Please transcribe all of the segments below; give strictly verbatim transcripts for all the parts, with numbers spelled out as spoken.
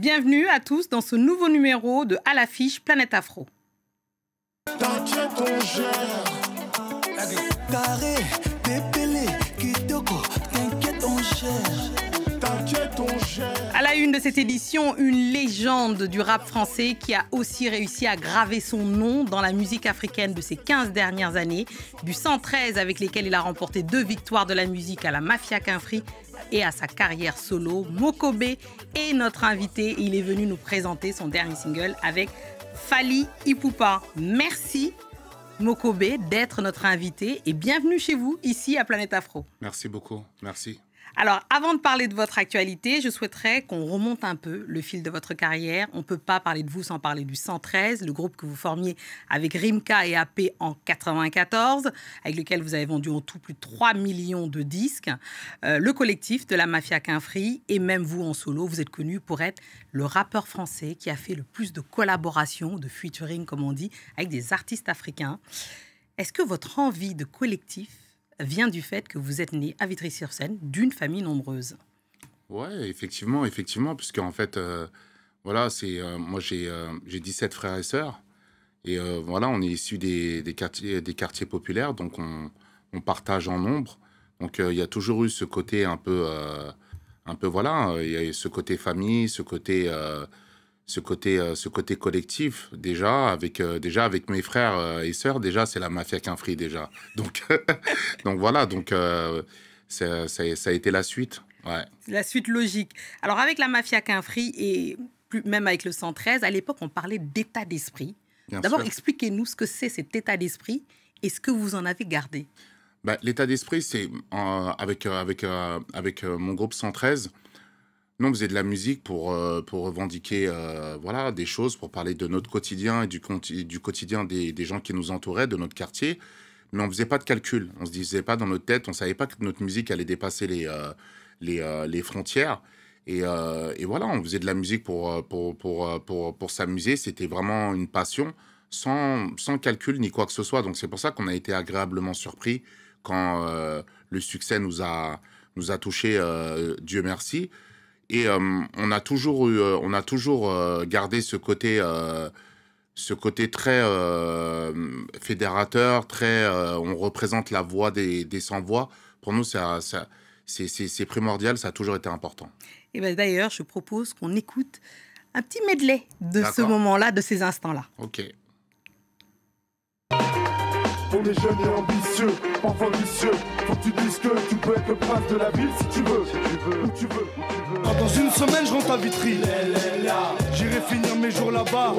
Bienvenue à tous dans ce nouveau numéro de À l'Affiche Planète Afro. À la une de cette édition, une légende du rap français qui a aussi réussi à graver son nom dans la musique africaine de ces quinze dernières années, du cent treize avec lesquels il a remporté deux victoires de la musique à la Mafia K un Fry et à sa carrière solo. Mokobé est notre invité, il est venu nous présenter son dernier single avec Fally Ipupa. Merci Mokobé d'être notre invité et bienvenue chez vous ici à Planète Afro. Merci beaucoup, merci. Alors, avant de parler de votre actualité, je souhaiterais qu'on remonte un peu le fil de votre carrière. On ne peut pas parler de vous sans parler du cent treize, le groupe que vous formiez avec Rimka et A P en quatre-vingt-quatorze, avec lequel vous avez vendu en tout plus de trois millions de disques. Euh, le collectif de la Mafia K un Fry et même vous en solo, vous êtes connu pour être le rappeur français qui a fait le plus de collaborations, de featuring comme on dit, avec des artistes africains. Est-ce que votre envie de collectif vient du fait que vous êtes né à Vitry-sur-Seine d'une famille nombreuse? Ouais, effectivement, effectivement, puisque en fait, euh, voilà, c'est euh, moi j'ai euh, j'ai dix-sept frères et sœurs et euh, voilà, on est issus des, des quartiers des quartiers populaires, donc on, on partage en nombre. Donc euh, il y a toujours eu ce côté un peu euh, un peu voilà, il y a eu ce côté famille, ce côté euh, ce côté euh, ce côté collectif déjà avec euh, déjà avec mes frères euh, et sœurs, déjà c'est la Mafia K un Fry déjà, donc donc voilà, donc euh, ça, ça, ça a été la suite, ouais, la suite logique. Alors avec la Mafia K un Fry et plus, même avec le cent treize, à l'époque on parlait d'état d'esprit. D'abord expliquez-nous ce que c'est cet état d'esprit et ce que vous en avez gardé. Bah, l'état d'esprit, c'est euh, avec euh, avec euh, avec euh, mon groupe cent treize. Nous, on faisait de la musique pour, euh, pour revendiquer euh, voilà, des choses, pour parler de notre quotidien et du, du quotidien des, des gens qui nous entouraient, de notre quartier. Mais on ne faisait pas de calcul, on ne se disait pas dans notre tête, on ne savait pas que notre musique allait dépasser les, euh, les, euh, les frontières. Et, euh, et voilà, on faisait de la musique pour, pour, pour, pour, pour, pour s'amuser, c'était vraiment une passion, sans, sans calcul ni quoi que ce soit. Donc c'est pour ça qu'on a été agréablement surpris quand euh, le succès nous a, nous a touchés, euh, Dieu merci. Et euh, on a toujours, eu, on a toujours euh, gardé ce côté, euh, ce côté très euh, fédérateur, très, euh, on représente la voix des, des sans-voix. Pour nous, ça, ça, c'est primordial, ça a toujours été important. Et ben d'ailleurs, je propose qu'on écoute un petit medley de ce moment-là, de ces instants-là. OK. On est jeunes et ambitieux, parfois vicieux. Faut que tu dises que tu peux être le prince de la ville si tu veux, si tu veux, où tu veux, où tu veux. Quand dans une semaine je rentre à Vitry, j'irai finir mes jours là-bas.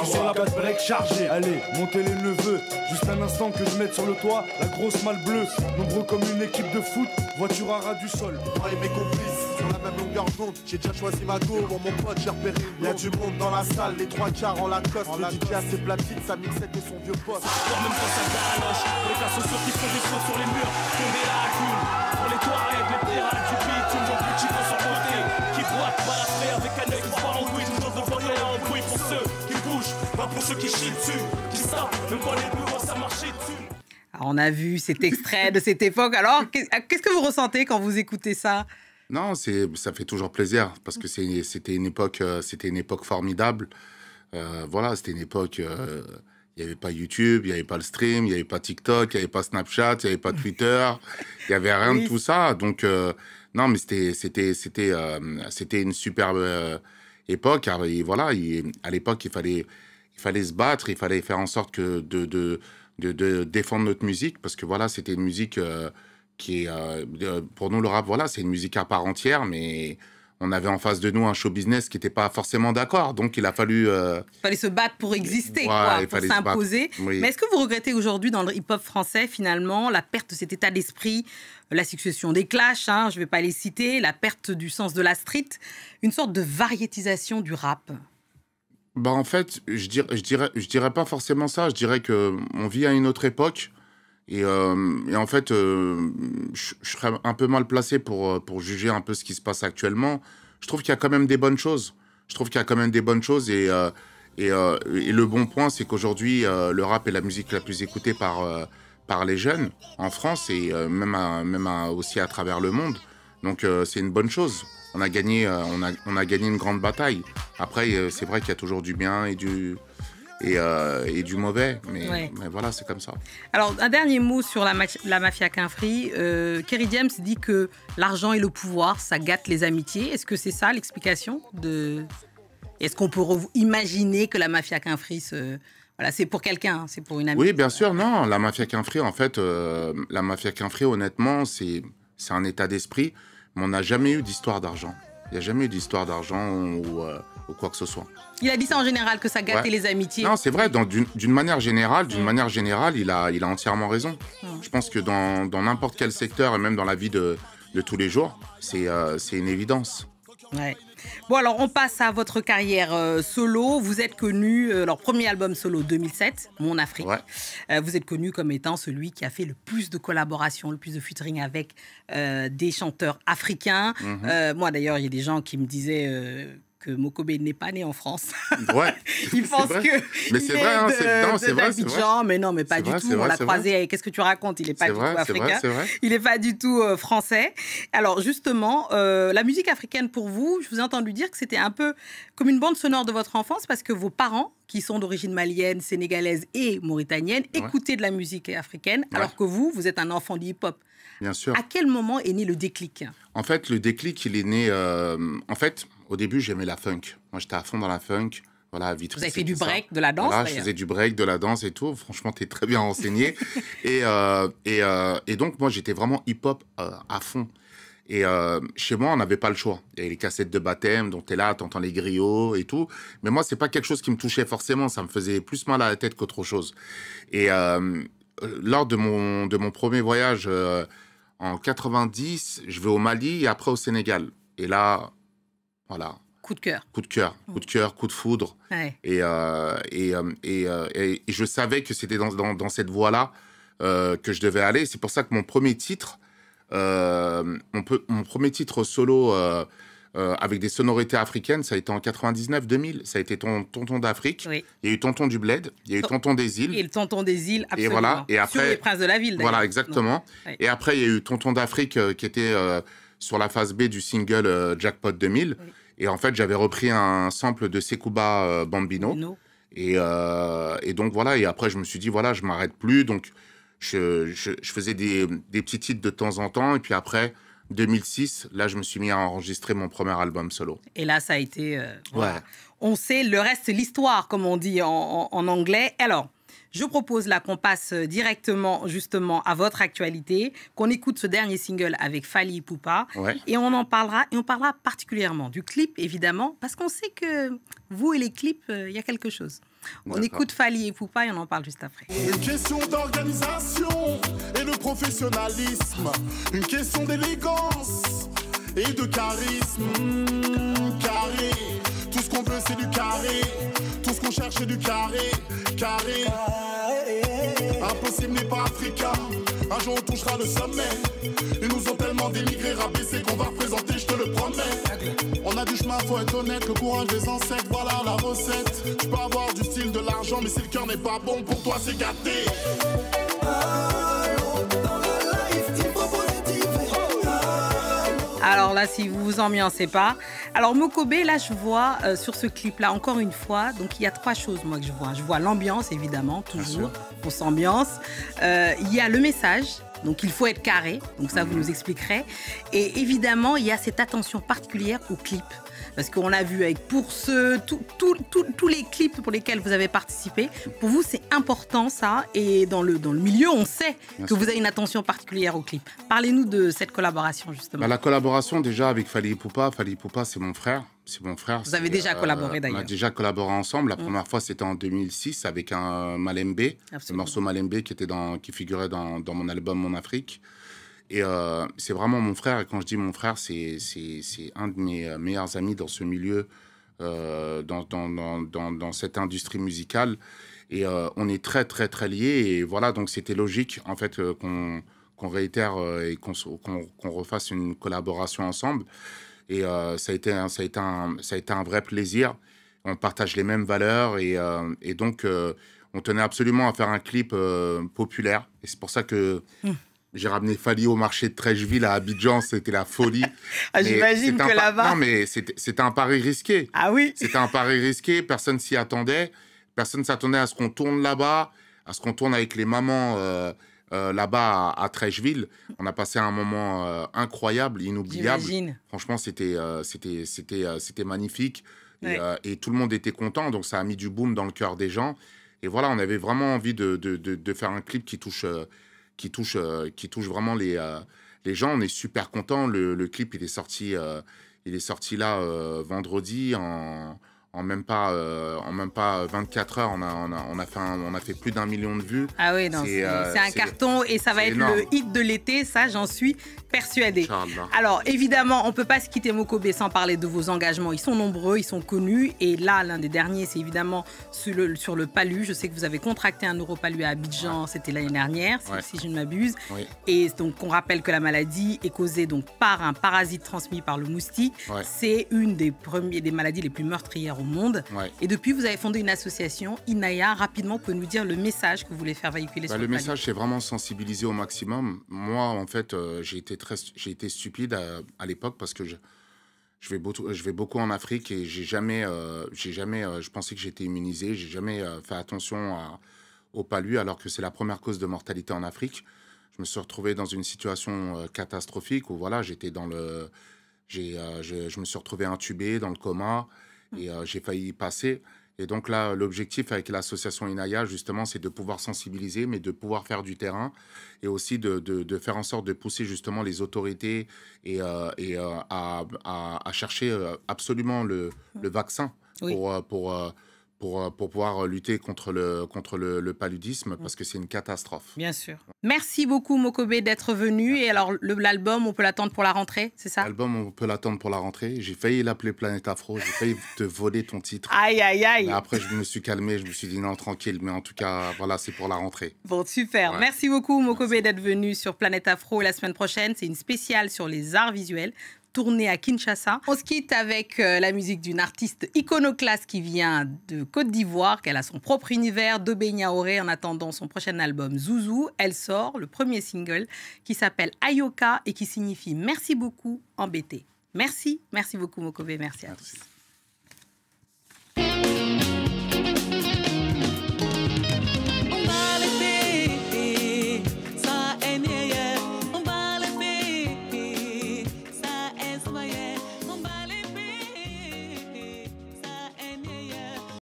Je suis sur la base break chargée. Allez, montez les neveux. Juste un instant que je mette sur le toit la grosse malle bleue. Nombreux comme une équipe de foot, voiture à ras du sol. Moi et mes complices, sur la même longueur d'onde. J'ai déjà choisi ma go, pour mon pote j'ai repéré. Y'a du monde dans la salle, les trois quarts en Lacoste. Le D J a ses platines, sa mixette et son vieux poste. Les façons sur qui font des sauts sur les murs, tombés à la cune. Pour les toilettes, les pirates du pays, tout le monde plus chico sur côté. Qui droite, balafré avec un œil, qui part en bruit, toujours de bonne et en bruit. Pour ceux qui bougent, pas pour ceux qui chient dessus, qui savent, même quand les plus gros, ça marche dessus. Alors on a vu cet extrait de cette époque, alors qu'est-ce que vous ressentez quand vous écoutez ça? Non, ça fait toujours plaisir, parce que c'était une, euh, une époque formidable. Euh, voilà, c'était une époque... Euh, Il n'y avait pas YouTube, il n'y avait pas le stream, il n'y avait pas TikTok, il n'y avait pas Snapchat, il n'y avait pas Twitter, il n'y avait rien oui. de tout ça. Donc, euh, non, mais c'était euh, une superbe euh, époque. Et voilà, il, à l'époque, il fallait, il fallait se battre, il fallait faire en sorte que de, de, de, de défendre notre musique, parce que voilà, c'était une musique euh, qui est, euh, pour nous, le rap, voilà, c'est une musique à part entière, mais... On avait en face de nous un show business qui n'était pas forcément d'accord. Donc, il a fallu... Euh... Il fallait se battre pour exister, ouais, quoi, pour s'imposer. Oui. Mais est-ce que vous regrettez aujourd'hui, dans le hip-hop français, finalement, la perte de cet état d'esprit, la succession des clashs, hein, je ne vais pas les citer, la perte du sens de la street, une sorte de variétisation du rap? Bah, en fait, je dirais, je dirais, je dirais pas forcément ça. Je dirais qu'on vit à une autre époque. Et, euh, et en fait, euh, je, je serais un peu mal placé pour, pour juger un peu ce qui se passe actuellement. Je trouve qu'il y a quand même des bonnes choses. Je trouve qu'il y a quand même des bonnes choses. Et, euh, et, euh, et le bon point, c'est qu'aujourd'hui, euh, le rap est la musique la plus écoutée par, euh, par les jeunes en France et euh, même, à, même à, aussi à travers le monde. Donc, euh, c'est une bonne chose. on a gagné, on a, on a gagné une grande bataille. Après, c'est vrai qu'il y a toujours du bien et du... Et, euh, et du mauvais, mais, ouais. mais voilà, c'est comme ça. Alors, un dernier mot sur la, ma la Mafia K un Fry. Euh, Kerry James dit que l'argent et le pouvoir, ça gâte les amitiés. Est-ce que c'est ça l'explication de... Est-ce qu'on peut imaginer que la Mafia K un Fry, se... voilà, c'est pour quelqu'un, hein, c'est pour une amie? Oui, bien sûr, non. La Mafia K un Fry, en fait, euh, la Mafia K un Fry, honnêtement, c'est un état d'esprit, mais on n'a jamais eu d'histoire d'argent. Il n'y a jamais eu d'histoire d'argent ou, euh, ou quoi que ce soit. Il a dit ça en général, que ça gâtait ouais. les amitiés. Non, c'est vrai, d'une manière générale, d'une mmh. manière générale, il a, il a entièrement raison. Mmh. Je pense que dans n'importe quel secteur, et même dans la vie de, de tous les jours, c'est euh, une évidence. Ouais. Bon, alors, on passe à votre carrière euh, solo. Vous êtes connu, euh, leur premier album solo deux mille sept, Mon Afrique. Ouais. Euh, vous êtes connu comme étant celui qui a fait le plus de collaborations, le plus de featuring avec euh, des chanteurs africains. Mm-hmm. euh, moi, d'ailleurs, il y a des gens qui me disaient... Euh, que Mokobé n'est pas né en France. Ouais. Il pense que. Mais c'est vrai, hein, c'est vrai. D'Abidjan, mais non, mais pas du vrai, tout. On l'a croisé. Qu'est-ce que tu racontes? Il n'est pas est du vrai, tout africain. Vrai, vrai. Il n'est pas du tout euh, français. Alors, justement, euh, la musique africaine pour vous, je vous ai entendu dire que c'était un peu comme une bande sonore de votre enfance parce que vos parents, qui sont d'origine malienne, sénégalaise et mauritanienne, ouais. écoutaient de la musique africaine, ouais. alors que vous, vous êtes un enfant du hip-hop. Bien sûr. À quel moment est né le déclic? En fait, le déclic, il est né. Euh, en fait, au début, j'aimais la funk. Moi, j'étais à fond dans la funk. Voilà, Vitry. Vous avez fait du break, ça. de la danse voilà, je faisais du break, de la danse et tout. Franchement, tu es très bien renseigné. et, euh, et, euh, et donc, moi, j'étais vraiment hip-hop euh, à fond. Et euh, chez moi, on n'avait pas le choix. Il y avait les cassettes de baptême, donc tu es là, tu entends les griots et tout. Mais moi, ce n'est pas quelque chose qui me touchait forcément. Ça me faisait plus mal à la tête qu'autre chose. Et euh, lors de mon, de mon premier voyage euh, en quatre-vingt-dix, je vais au Mali et après au Sénégal. Et là... Voilà. Coup de cœur. Coup de cœur, coup de cœur, coup de foudre. Ouais. Et, euh, et, et, et, et je savais que c'était dans, dans, dans cette voie-là euh, que je devais aller. C'est pour ça que mon premier titre, euh, mon, peu, mon premier titre solo euh, euh, avec des sonorités africaines, ça a été en quatre-vingt-dix-neuf deux mille. Ça a été ton, Tonton d'Afrique. Oui. Il y a eu Tonton du Bled. Il y a eu Tonton des îles. Et le Tonton des îles, absolument. Et voilà. Et après, sur les Princes de la Ville. Voilà, exactement. Ouais. Et après, il y a eu Tonton d'Afrique euh, qui était... Euh, sur la phase B du single euh, Jackpot deux mille. Oui. Et en fait, j'avais repris un sample de Sekouba euh, Bambino. Bambino. Et, euh, et donc, voilà. Et après, je me suis dit, voilà, je ne m'arrête plus. Donc, je, je, je faisais des, des petits titres de temps en temps. Et puis après, deux mille six, là, je me suis mis à enregistrer mon premier album solo. Et là, ça a été... Euh, voilà. Ouais. On sait, le reste, c'est l'histoire, comme on dit en, en, en anglais. Alors, je propose là qu'on passe directement, justement, à votre actualité, qu'on écoute ce dernier single avec Fally Ipupa. Ouais. Et on en parlera, et on parlera particulièrement du clip, évidemment, parce qu'on sait que vous et les clips, il euh, y a quelque chose. On écoute Fally Ipupa et on en parle juste après. Une question d'organisation et de professionnalisme, une question d'élégance et de charisme. Mmh, carré, tout ce qu'on veut, c'est du carré. Tout ce qu'on cherche, c'est du carré, carré. Impossible n'est pas africain. Un jour, on touchera le sommet. Ils nous ont tellement dénigrés, rabaissés qu'on va représenter, je te le promets. On a du chemin, faut être honnête. Le courage des ancêtres, voilà la recette. Tu peux avoir du style, de l'argent, mais si le cœur n'est pas bon, pour toi, c'est gâté. Alors là, si vous vous ambiancez pas. Alors Mokobé, là je vois euh, sur ce clip-là, encore une fois, donc il y a trois choses moi que je vois. Je vois l'ambiance, évidemment, toujours, on s'ambiance. Euh, il y a le message, donc il faut être carré, donc ça mmh. vous nous expliquerez. Et évidemment, il y a cette attention particulière au clip. Parce qu'on l'a vu avec Pour ceux, tous les clips pour lesquels vous avez participé. Pour vous, c'est important ça. Et dans le, dans le milieu, on sait Bien que sûr. vous avez une attention particulière aux clips. Parlez-nous de cette collaboration, justement. Bah, la collaboration, déjà, avec Fally Ipupa. Fally Ipupa, c'est mon frère. C'est mon frère. Vous avez déjà euh, collaboré, d'ailleurs. On a déjà collaboré ensemble. La mmh. première fois, c'était en deux mille six avec un Malembe. Le morceau Malembe qui, était dans, qui figurait dans, dans mon album Mon Afrique. Et euh, c'est vraiment mon frère. Et quand je dis mon frère, c'est un de mes meilleurs amis dans ce milieu, euh, dans, dans, dans, dans cette industrie musicale. Et euh, on est très, très, très liés. Et voilà, donc c'était logique, en fait, euh, qu'on qu'on réitère euh, et qu'on qu'on, qu'on refasse une collaboration ensemble. Et euh, ça a été un, ça a été un, ça a été un vrai plaisir. On partage les mêmes valeurs. Et, euh, et donc, euh, on tenait absolument à faire un clip euh, populaire. Et c'est pour ça que... Mmh. J'ai ramené Fally au marché de Treichville à Abidjan, c'était la folie. Ah, j'imagine que là-bas... Non, mais c'était un pari risqué. Ah oui. C'était un pari risqué, personne s'y attendait. Personne ne s'attendait à ce qu'on tourne là-bas, à ce qu'on tourne avec les mamans euh, euh, là-bas à, à Treichville. On a passé un moment euh, incroyable, inoubliable. J'imagine. Franchement, c'était euh, euh, magnifique. Ouais. Et, euh, et tout le monde était content, donc ça a mis du boom dans le cœur des gens. Et voilà, on avait vraiment envie de, de, de, de faire un clip qui touche... Euh, Qui touche, euh, qui touche vraiment les, euh, les gens. On est super contents. Le, le clip, il est sorti, euh, il est sorti là euh, vendredi. En, en, même pas, euh, en même pas vingt-quatre heures, on a, on a, on a, fait, un, on a fait plus d'un million de vues. Ah oui, c'est euh, un carton et ça va être énorme. Le hit de l'été. Ça, j'en suis persuadée. Inchallah. Alors, évidemment, on ne peut pas se quitter, Mokobé, sans parler de vos engagements. Ils sont nombreux, ils sont connus. Et là, l'un des derniers, c'est évidemment sur le, sur le Palu. Je sais que vous avez contracté un Europalu à Abidjan, ouais. C'était l'année dernière, ouais. Si je ne m'abuse. Oui. Et donc, on rappelle que la maladie est causée donc, par un parasite transmis par le moustique. Ouais. C'est une des, premiers, des maladies les plus meurtrières au monde. Ouais. Et depuis, vous avez fondé une association, Inaya. Rapidement, pouvez-vous nous dire le message que vous voulez faire véhiculer bah, sur le Le message, c'est vraiment sensibiliser au maximum. Moi, en fait, euh, j'ai été J'ai été stupide à, à l'époque parce que je, je, vais beaucoup, je vais beaucoup en Afrique et j'ai jamais, euh, j'ai jamais euh, je pensais que j'étais immunisé, j'ai jamais euh, fait attention à, au palu alors que c'est la première cause de mortalité en Afrique. Je me suis retrouvé dans une situation euh, catastrophique où voilà, j'étais dans le, j'ai, euh, je, je me suis retrouvé intubé dans le coma et euh, j'ai failli y passer. Et donc là, l'objectif avec l'association Inaya, justement, c'est de pouvoir sensibiliser, mais de pouvoir faire du terrain et aussi de, de, de faire en sorte de pousser justement les autorités et, euh, et euh, à, à, à chercher absolument le, le vaccin oui. pour, pour, pour, pour pouvoir lutter contre le, contre le, le paludisme, parce que c'est une catastrophe. Bien sûr. Merci beaucoup, Mokobé, d'être venu. Merci. Et alors, l'album, on peut l'attendre pour la rentrée, c'est ça? L'album, on peut l'attendre pour la rentrée. J'ai failli l'appeler Planète Afro, j'ai failli te voler ton titre. Aïe, aïe, aïe. Mais après, je me suis calmé, je me suis dit non, tranquille. Mais en tout cas, voilà, c'est pour la rentrée. Bon, super. Ouais. Merci beaucoup, Mokobé, d'être venu sur Planète Afro. Et la semaine prochaine, c'est une spéciale sur les arts visuels, tournée à Kinshasa. On se quitte avec euh, la musique d'une artiste iconoclaste qui vient de Côte d'Ivoire, qu'elle a son propre univers, Dobet Gnahoré, en attendant son prochain album Zouzou. Elle sort le premier single qui s'appelle Ayoka et qui signifie merci beaucoup en Bété. Merci, merci beaucoup Mokobé, merci à merci. tous.